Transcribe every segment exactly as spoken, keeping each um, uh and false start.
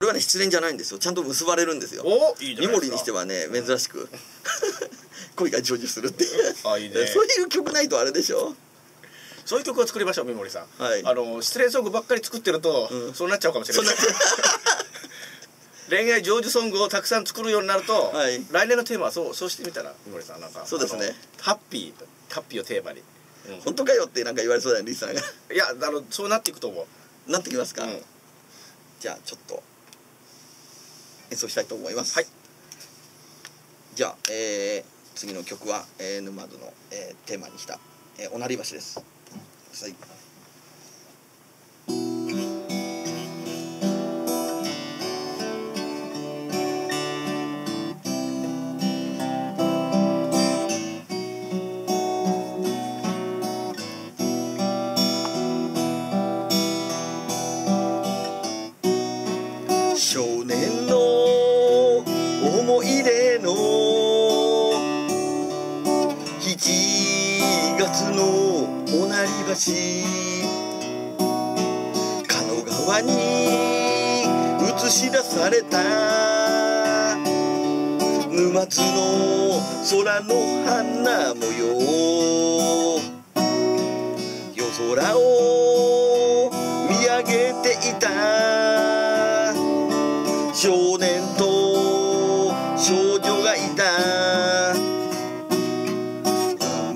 これはね失恋じゃないんですよ。ちゃんと結ばれるんですよ。ニモリにしてはね珍しく恋が成就するっていうそういう曲ないとあれでしょ。そういう曲を作りましょう、三森さん。あの失恋ソングばっかり作ってるとそうなっちゃうかもしれない。恋愛成就ソングをたくさん作るようになると、来年のテーマはそうそうしてみたら三森さんなんかそうですね。ハッピーハッピーをテーマに本当かよってなんか言われそうだねリスさんが。いやあのそうなっていくと思う。なってきますか。じゃあちょっと演奏したいと思います。はい。じゃあ次の曲は沼津のテーマにしたおなり橋です。はい。少年の思い出のしちがつのおなり橋、加納川に映し出された沼津の空の花模様、夜空を見上げていた少年と少女がいた。運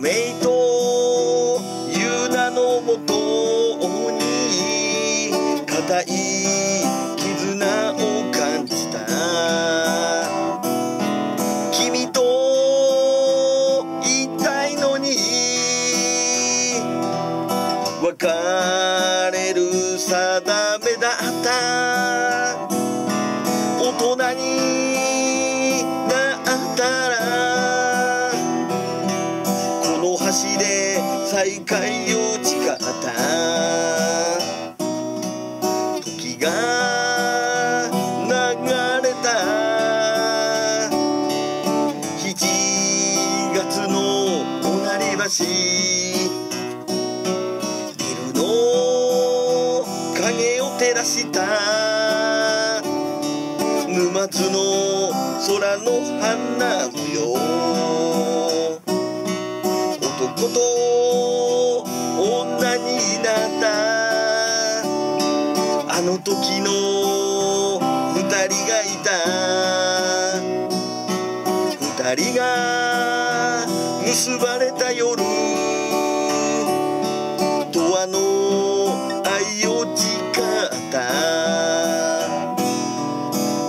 命と固い絆を感じた。君といたいのに別れる定めだった。大人になったらこの橋で再会を誓った。が流れたしちがつのおなり橋、ビルの影を照らした沼津の空の花模様、男と女になったあの時の二人がいた。二人が結ばれた夜、永遠の愛を誓った。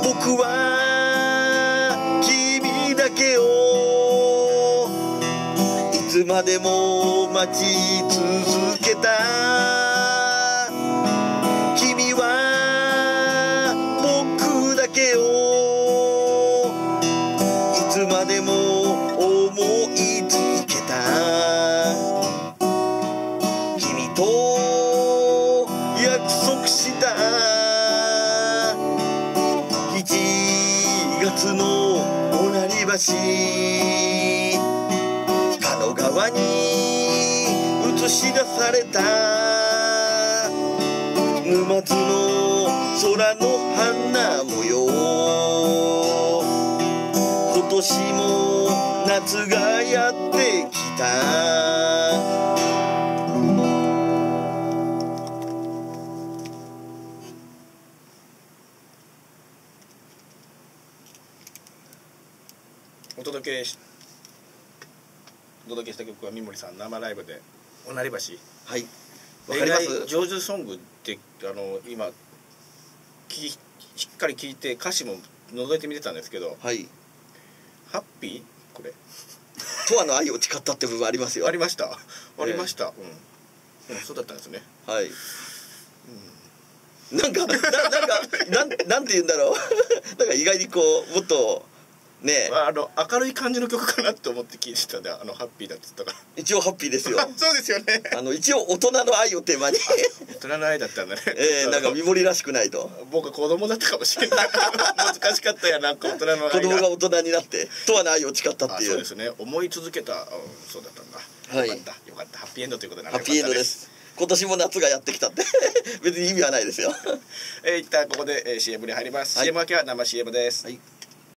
僕は君だけをいつまでも待ち続けた。いつまでも思い続けた。君と約束したしちがつのおなり橋、加納川に映し出された沼津の空の花模様、今年も夏がやってきた。お届けしお届けした曲は三森さん生ライブでおなり橋。はい。わかります。成就ソングってあの今きしっかり聞いて歌詞も覗いてみてたんですけど。はい。ハッピーこれとわの愛を誓ったって部分ありますよ。ありましたありました、えー、うん、そうだったんですね。はい、うん、なんかななんかなんなんて言うんだろうなんか意外にこうもっとね、あの明るい感じの曲かなって思って聞いてたんで、あのハッピーだって言ったから一応ハッピーですよそうですよね、あの一応大人の愛をテーマに大人の愛だったんだね。えー、なんか三森らしくないと僕は子供だったかもしれない難しかったやなんか大人の愛が子供が大人になって永遠の愛を誓ったっていう。そうですね、思い続けた、うん、そうだったんだ、はい、よかったよかった、ハッピーエンドということで、ね、ハッピーエンドです。今年も夏がやってきたって別に意味はないですよ。えー、一旦ここで シーエム に入ります。はい、シーエム 明けは生 シーエム です。はい。